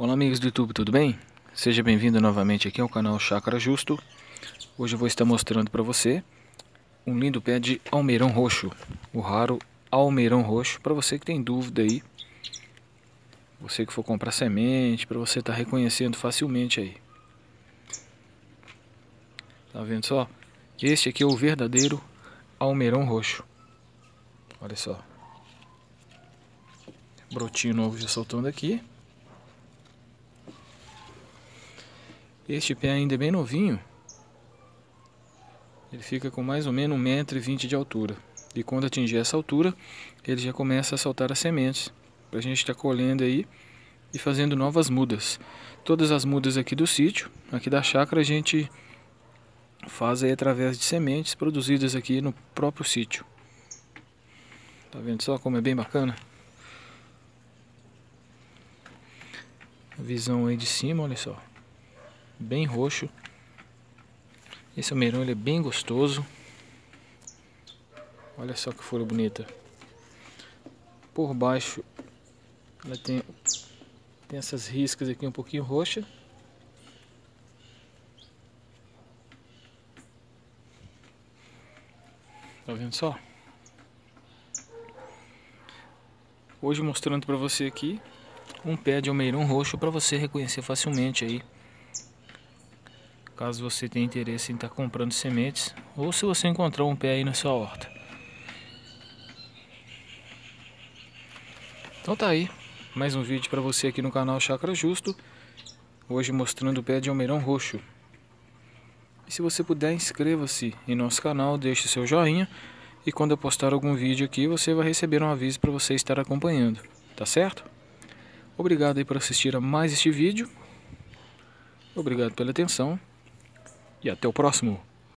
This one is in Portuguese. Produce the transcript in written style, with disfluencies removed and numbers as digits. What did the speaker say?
Olá amigos do YouTube, tudo bem? Seja bem-vindo novamente aqui ao canal Chácara Justo. Hoje eu vou estar mostrando para você um lindo pé de almeirão roxo, o raro almeirão roxo. Para você que tem dúvida aí, você que for comprar semente, para você estar reconhecendo facilmente aí. Tá vendo só? Este aqui é o verdadeiro almeirão roxo. Olha só. Brotinho novo já soltando aqui. Este pé ainda é bem novinho. Ele fica com mais ou menos 1,20 m de altura. E quando atingir essa altura, ele já começa a soltar as sementes. Para a gente estar colhendo aí e fazendo novas mudas. Todas as mudas aqui do sítio, aqui da chácara, a gente faz aí através de sementes produzidas aqui no próprio sítio. Tá vendo só como é bem bacana? A visão aí de cima, olha só. Bem roxo. Esse almeirão, ele é bem gostoso. Olha só que folha bonita. Por baixo ela tem essas riscas aqui um pouquinho roxa. Tá vendo só? Hoje mostrando para você aqui um pé de almeirão roxo para você reconhecer facilmente aí. Caso você tenha interesse em estar comprando sementes, ou se você encontrar um pé aí na sua horta. Então tá aí, mais um vídeo para você aqui no canal Chácara Justo, hoje mostrando o pé de almeirão roxo. E se você puder, inscreva-se em nosso canal, deixe seu joinha, e quando eu postar algum vídeo aqui, você vai receber um aviso para você estar acompanhando, tá certo? Obrigado aí por assistir a mais este vídeo, obrigado pela atenção. E até o próximo!